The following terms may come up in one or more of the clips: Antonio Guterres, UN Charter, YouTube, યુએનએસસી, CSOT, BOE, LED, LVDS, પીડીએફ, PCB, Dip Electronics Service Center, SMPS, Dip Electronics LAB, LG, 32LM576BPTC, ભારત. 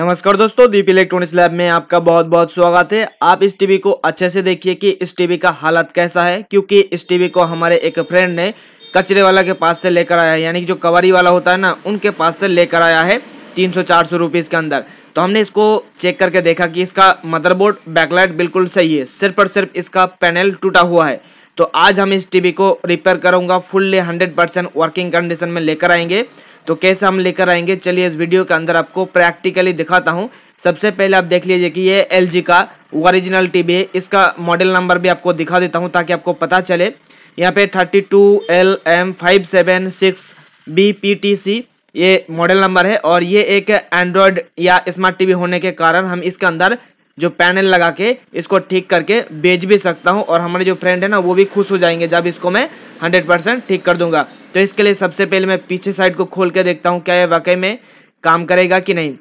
नमस्कार दोस्तों, दीप electronics lab में आपका बहुत बहुत स्वागत है। आप इस टीवी को अच्छे से देखिए कि इस टीवी का हालत कैसा है, क्योंकि इस टीवी को हमारे एक फ्रेंड ने कचरे वाला के पास से लेकर आया है, यानी कि जो कवारी वाला होता है ना, उनके पास से लेकर आया है 300-400 रुपीज़ के अंदर। तो हमने इसको चेक करके देखा कि इसका मदरबोर्ड बैकलाइट बिल्कुल सही है, सिर्फ और सिर्फ इसका पैनल टूटा हुआ है। तो आज हम इस टीवी को रिपेयर करूंगा, फुल्ली 100% वर्किंग कंडीशन में लेकर आएंगे। तो कैसे हम लेकर आएंगे, चलिए इस वीडियो के अंदर आपको प्रैक्टिकली दिखाता हूं। सबसे पहले आप देख लीजिए कि ये LG का ओरिजिनल टीवी है। इसका मॉडल नंबर भी आपको दिखा देता हूं ताकि आपको पता चले। यहाँ पे 32LM576BPTC ये मॉडल नंबर है, और ये एक एंड्रॉयड या स्मार्ट टीवी होने के कारण हम इसके अंदर जो पैनल लगा के इसको ठीक करके बेच भी सकता हूं, और हमारे जो फ्रेंड है ना, वो भी खुश हो जाएंगे जब इसको मैं 100% ठीक कर दूंगा। तो इसके लिए सबसे पहले मैं पीछे साइड को खोल के देखता हूं क्या ये वाकई में काम करेगा कि नहीं।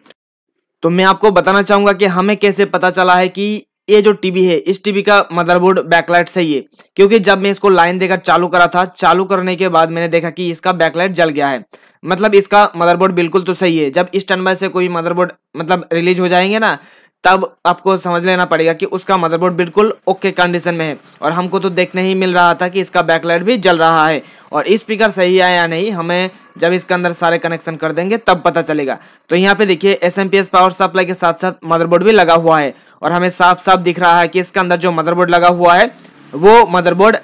तो मैं आपको बताना चाहूँगा कि हमें कैसे पता चला है कि ये जो टीवी है, इस टीवी का मदरबोर्ड बैकलाइट सही है, क्योंकि जब मैं इसको लाइन देकर चालू करा था, चालू करने के बाद मैंने देखा कि इसका बैकलाइट जल गया है। मतलब इसका मदरबोर्ड बिल्कुल तो सही है। जब स्टैंडबाय से कोई मदरबोर्ड मतलब रिलीज हो जाएंगे ना, तब आपको समझ लेना पड़ेगा कि उसका मदरबोर्ड बिल्कुल ओके कंडीशन में है। और हमको तो देखने ही मिल रहा था कि इसका बैकलाइट भी जल रहा है, और स्पीकर सही है या नहीं हमें जब इसके अंदर सारे कनेक्शन कर देंगे तब पता चलेगा। तो यहाँ पे देखिए SMPS पावर सप्लाई के साथ साथ मदरबोर्ड भी लगा हुआ है, और हमें साफ साफ दिख रहा है कि इसके अंदर जो मदरबोर्ड लगा हुआ है वो मदरबोर्ड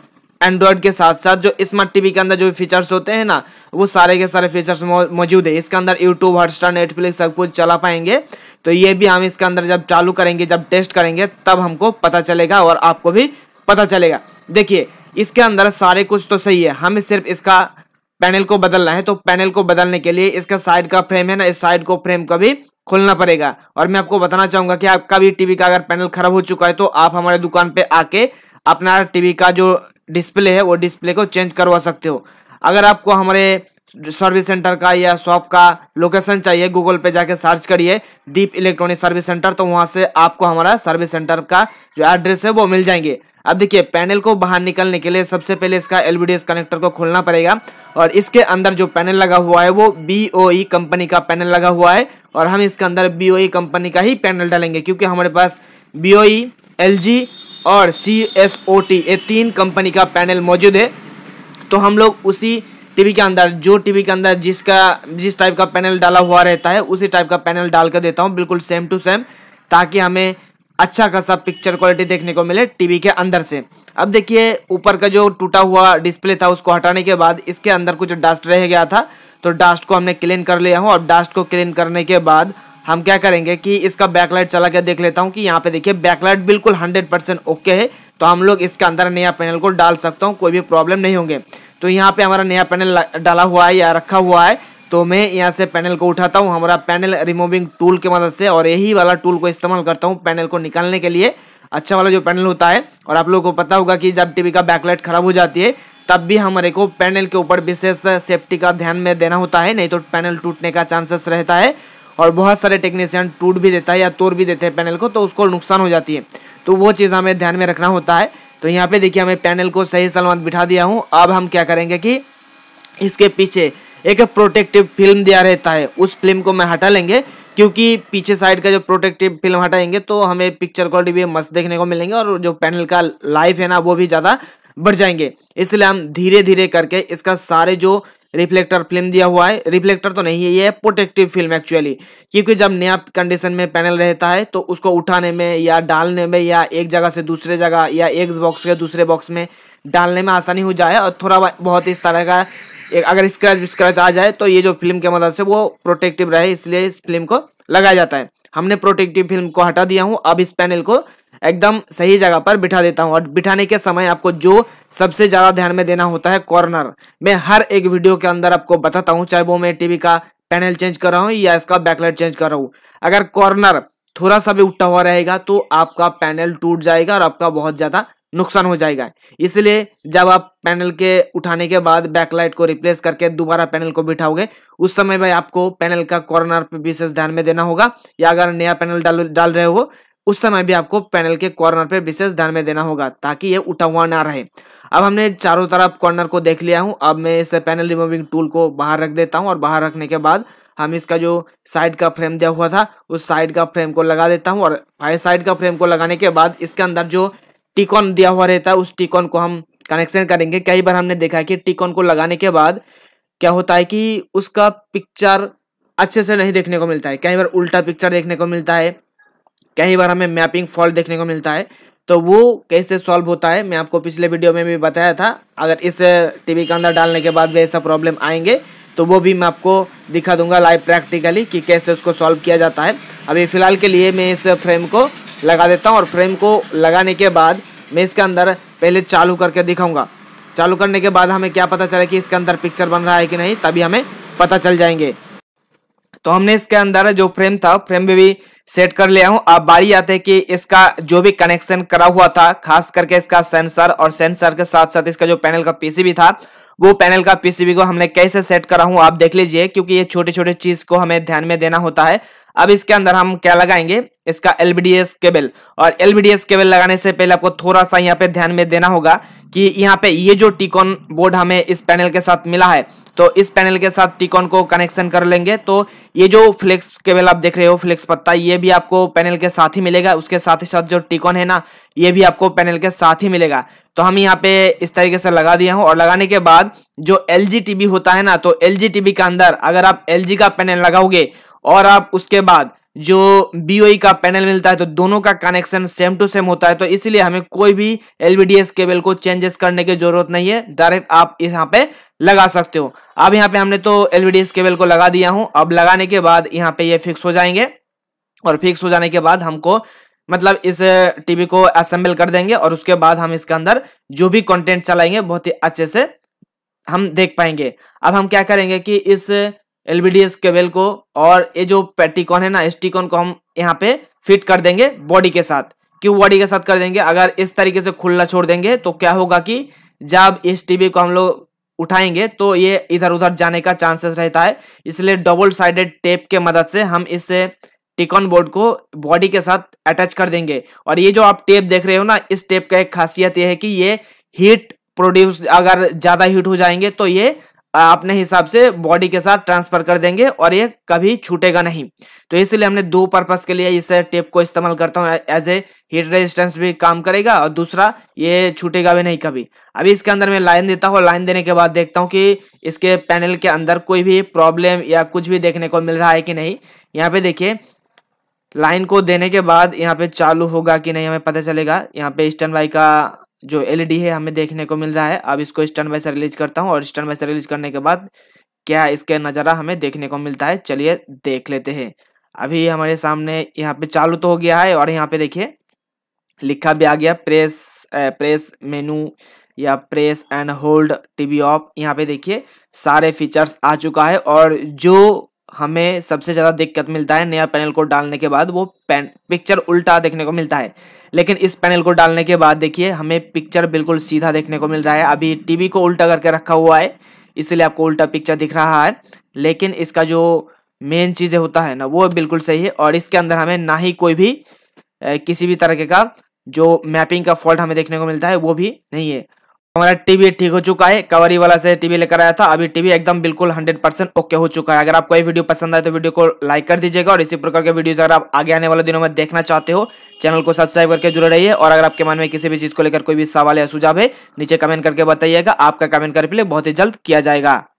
एंड्रॉयड के साथ साथ जो स्मार्ट टीवी के अंदर जो फीचर्स होते हैं ना, वो सारे के सारे फीचर्स मौजूद है। इसके अंदर यूट्यूब, हॉटस्टार, नेटफ्लिक्स सब कुछ चला पाएंगे। तो ये भी हम इसके अंदर जब चालू करेंगे, जब टेस्ट करेंगे, तब हमको पता चलेगा और आपको भी पता चलेगा। देखिए इसके अंदर सारे कुछ तो सही है, हमें सिर्फ इसका पैनल को बदलना है। तो पैनल को बदलने के लिए इसका साइड का फ्रेम है ना, इस साइड को फ्रेम का भी खोलना पड़ेगा। और मैं आपको बताना चाहूँगा कि आपका भी टीवी का अगर पैनल खराब हो चुका है तो आप हमारे दुकान पर आके अपना टीवी का जो डिस्प्ले है वो डिस्प्ले को चेंज करवा सकते हो। अगर आपको हमारे सर्विस सेंटर का या शॉप का लोकेशन चाहिए, गूगल पे जाके सर्च करिए दीप इलेक्ट्रॉनिक सर्विस सेंटर, तो वहाँ से आपको हमारा सर्विस सेंटर का जो एड्रेस है वो मिल जाएंगे। अब देखिए पैनल को बाहर निकलने के लिए सबसे पहले इसका LVDS कनेक्टर को खोलना पड़ेगा, और इसके अंदर जो पैनल लगा हुआ है वो BOE कंपनी का पैनल लगा हुआ है, और हम इसके अंदर BOE कंपनी का ही पैनल डालेंगे, क्योंकि हमारे पास BOE, LG और CSOT ये तीन कंपनी का पैनल मौजूद है। तो हम लोग उसी टीवी के अंदर जिस टाइप का पैनल डाला हुआ रहता है उसी टाइप का पैनल डाल कर देता हूँ, बिल्कुल सेम टू सेम, ताकि हमें अच्छा खासा पिक्चर क्वालिटी देखने को मिले टीवी के अंदर से। अब देखिए ऊपर का जो टूटा हुआ डिस्प्ले था उसको हटाने के बाद इसके अंदर कुछ डस्ट रह गया था, तो डस्ट को हमने क्लीन कर लिया हूँ। और डस्ट को क्लीन करने के बाद हम क्या करेंगे कि इसका बैकलाइट चला के देख लेता हूँ कि यहाँ पे देखिए बैकलाइट बिल्कुल 100% ओके है। तो हम लोग इसके अंदर नया पैनल को डाल सकता हूँ, कोई भी प्रॉब्लम नहीं होंगे। तो यहाँ पे हमारा नया पैनल डाला हुआ है या रखा हुआ है, तो मैं यहाँ से पैनल को उठाता हूँ हमारा पैनल रिमूविंग टूल की मदद से, और यही वाला टूल को इस्तेमाल करता हूँ पैनल को निकालने के लिए, अच्छा वाला जो पैनल होता है। और आप लोगों को पता होगा कि जब टीवी का बैकलाइट खराब हो जाती है तब भी हमारे को पैनल के ऊपर विशेष सेफ्टी का ध्यान में देना होता है, नहीं तो पैनल टूटने का चांसेस रहता है, और बहुत सारे टेक्नीशियन टूट भी देता है या तोड़ भी देते हैं पैनल को, तो उसको नुकसान हो जाती है। तो वो चीज़ हमें ध्यान में रखना होता है। तो यहाँ पे देखिए हमें पैनल को सही सलामत बिठा दिया हूँ। अब हम क्या करेंगे कि इसके पीछे एक प्रोटेक्टिव फिल्म दिया रहता है, उस फिल्म को मैं हटा लेंगे, क्योंकि पीछे साइड का जो प्रोटेक्टिव फिल्म हटाएंगे तो हमें पिक्चर क्वालिटी भी मस्त देखने को मिलेंगे, और जो पैनल का लाइफ है ना वो भी ज़्यादा बढ़ जाएंगे। इसलिए हम धीरे धीरे करके इसका सारे जो रिफ्लेक्टर फिल्म दिया हुआ है, रिफ्लेक्टर तो नहीं है, ये प्रोटेक्टिव फिल्म एक्चुअली, क्योंकि जब नया कंडीशन में पैनल रहता है तो उसको उठाने में या डालने में या एक जगह से दूसरे जगह या एक बॉक्स के दूसरे बॉक्स में डालने में आसानी हो जाए, और थोड़ा बहुत इस तरह का अगर स्क्रैच आ जाए तो ये जो फिल्म के मदद से वो प्रोटेक्टिव रहे, इसलिए इस फिल्म को लगाया जाता है। हमने प्रोटेक्टिव फिल्म को हटा दिया हूँ। अब इस पैनल को एकदम सही जगह पर बिठा देता हूँ, और बिठाने के समय आपको जो सबसे ज़्यादा ध्यान में देना होता है कॉर्नर, मैं हर एक वीडियो के अंदर आपको बताता हूँ, चाहे वो मैं टीवी का पैनल चेंज कर रहा हूँ या इसका बैकलाइट चेंज कर रहा हूँ। अगर कॉर्नर थोड़ा सा भी उठा हुआ रहेगा तो आपका पैनल टूट जाएगा और आपका बहुत ज़्यादा नुकसान हो जाएगा। इसलिए जब आप पैनल के उठाने के बाद बैकलाइट को रिप्लेस करके दोबारा पैनल को बिठाओगे, उस समय भाई आपको पैनल का कॉर्नर पर विशेष ध्यान में देना होगा, या अगर नया पैनल डाल रहे हो उस समय भी आपको पैनल के कॉर्नर पर विशेष ध्यान में देना होगा, ताकि ये उठा हुआ ना रहे। अब हमने चारों तरफ कॉर्नर को देख लिया हूँ। अब मैं इस पैनल रिमूविंग टूल को बाहर रख देता हूँ, और बाहर रखने के बाद हम इसका जो साइड का फ्रेम दिया हुआ था उस साइड का फ्रेम को लगा देता हूँ। और भाई साइड का फ्रेम को लगाने के बाद इसके अंदर जो टी-कॉन दिया हुआ रहता है उस टी-कॉन को हम कनेक्शन करेंगे। कई बार हमने देखा है कि टी-कॉन को लगाने के बाद क्या होता है कि उसका पिक्चर अच्छे से नहीं देखने को मिलता है, कई बार उल्टा पिक्चर देखने को मिलता है, कई बार हमें मैपिंग फॉल्ट देखने को मिलता है। तो वो कैसे सॉल्व होता है मैं आपको पिछले वीडियो में भी बताया था। अगर इस टीवी के अंदर डालने के बाद भी ऐसा प्रॉब्लम आएंगे तो वो भी मैं आपको दिखा दूंगा लाइव प्रैक्टिकली कि कैसे उसको सॉल्व किया जाता है। अभी फ़िलहाल के लिए मैं इस फ्रेम को लगा देता हूँ और फ्रेम को लगाने के बाद मैं इसके अंदर पहले चालू करके दिखाऊँगा। चालू करने के बाद हमें क्या पता चला कि इसके अंदर पिक्चर बन रहा है कि नहीं, तभी हमें पता चल जाएंगे। तो हमने इसके अंदर जो फ्रेम था फ्रेम भी सेट कर लिया हूं। अब बारी आते हैं कि इसका जो भी कनेक्शन करा हुआ था, खास करके इसका सेंसर और सेंसर के साथ साथ इसका जो पैनल का पीसीबी था, वो पैनल का पीसीबी को हमने कैसे सेट करा हूं आप देख लीजिए, क्योंकि ये छोटे छोटे चीज को हमें ध्यान में देना होता है। अब इसके अंदर हम क्या लगाएंगे, इसका एलवीडीएस केबल। और एलवीडीएस केबल लगाने से पहले आपको थोड़ा सा यहाँ पे ध्यान में देना होगा कि यहाँ पे ये जो टी-कॉन बोर्ड हमें इस पैनल के साथ मिला है, तो इस पैनल के साथ टी-कॉन को कनेक्शन कर लेंगे। तो ये जो फ्लेक्स केबल आप देख रहे हो, फ्लेक्स पत्ता, ये भी आपको पैनल के साथ ही मिलेगा। उसके साथ ही साथ जो टी-कॉन है ना, ये भी आपको पैनल के साथ ही मिलेगा। तो हम यहाँ पे इस तरीके से लगा दिया हूँ। और लगाने के बाद जो LG टीवी होता है ना, तो LG टीवी के अंदर अगर आप LG का पैनल लगाओगे और आप उसके बाद जो BOE का पैनल मिलता है, तो दोनों का कनेक्शन सेम टू सेम होता है। तो इसलिए हमें कोई भी LVDS केबल को चेंजेस करने की जरूरत नहीं है, डायरेक्ट आप यहाँ पे लगा सकते हो। अब यहाँ पे हमने तो LVDS केबल को लगा दिया हूँ। अब लगाने के बाद यहाँ पे ये फिक्स हो जाएंगे और फिक्स हो जाने के बाद हमको मतलब इस टीवी को असेंबल कर देंगे और उसके बाद हम इसके अंदर जो भी कंटेंट चलाएंगे बहुत ही अच्छे से हम देख पाएंगे। अब हम क्या करेंगे कि इस एलवीडीएस केबल को और ये जो टी-कॉन है ना, इस टी-कॉन को हम यहाँ पे फिट कर देंगे बॉडी के साथ। क्यों बॉडी के साथ कर देंगे, अगर इस तरीके से खुला छोड़ देंगे तो क्या होगा कि जब इस टीवी को हम लोग उठाएंगे तो ये इधर उधर जाने का चांसेस रहता है। इसलिए डबल साइडेड टेप के मदद से हम इस टी-कॉन बोर्ड को बॉडी के साथ अटैच कर देंगे। और ये जो आप टेप देख रहे हो ना, इस टेप का एक खासियत ये है कि ये हीट प्रोड्यूस, अगर ज़्यादा हीट हो जाएंगे तो ये अपने हिसाब से बॉडी के साथ ट्रांसफर कर देंगे और ये कभी छूटेगा नहीं। तो इसलिए हमने दो पर्पस के लिए इस टेप को इस्तेमाल करता हूँ, एज ए हीट रेजिस्टेंस भी काम करेगा और दूसरा ये छूटेगा भी नहीं कभी। अभी इसके अंदर मैं लाइन देता हूँ, लाइन देने के बाद देखता हूँ कि इसके पैनल के अंदर कोई भी प्रॉब्लम या कुछ भी देखने को मिल रहा है कि नहीं। यहाँ पे देखिए, लाइन को देने के बाद यहाँ पे चालू होगा कि नहीं हमें पता चलेगा। यहाँ पे स्टैंड बाई का जो एलईडी है हमें देखने को मिल रहा है। अब इसको स्टैंड बाई से रिलीज करता हूँ और स्टैंड बाई से रिलीज करने के बाद क्या इसका नज़ारा हमें देखने को मिलता है, चलिए देख लेते हैं। अभी हमारे सामने यहाँ पे चालू तो हो गया है और यहाँ पे देखिए लिखा भी आ गया प्रेस मेनू या press and hold TV off. यहाँ पे देखिए सारे फीचर्स आ चुका है। और जो हमें सबसे ज़्यादा दिक्कत मिलता है नया पैनल को डालने के बाद, वो पिक्चर उल्टा देखने को मिलता है। लेकिन इस पैनल को डालने के बाद देखिए हमें पिक्चर बिल्कुल सीधा देखने को मिल रहा है। अभी टीवी को उल्टा करके रखा हुआ है इसलिए आपको उल्टा पिक्चर दिख रहा है, लेकिन इसका जो मेन चीज़ें होता है ना वो बिल्कुल सही है। और इसके अंदर हमें ना ही कोई भी किसी भी तरह का जो मैपिंग का फॉल्ट हमें देखने को मिलता है वो भी नहीं है। हमारा टीवी ठीक हो चुका है, कवरी वाला से टीवी लेकर आया था। अभी टीवी एकदम बिल्कुल 100% ओके हो चुका है। अगर आपको ये वीडियो पसंद आए तो वीडियो को लाइक कर दीजिएगा और इसी प्रकार के वीडियोस अगर आप आगे आने वाले दिनों में देखना चाहते हो चैनल को सब्सक्राइब करके जुड़े रहिए। और अगर आपके मन में किसी भी चीज़ को लेकर कोई भी सवाल या सुझाव है नीचे कमेंट करके बताइएगा, आपका कमेंट का रिप्लाई बहुत ही जल्द किया जाएगा।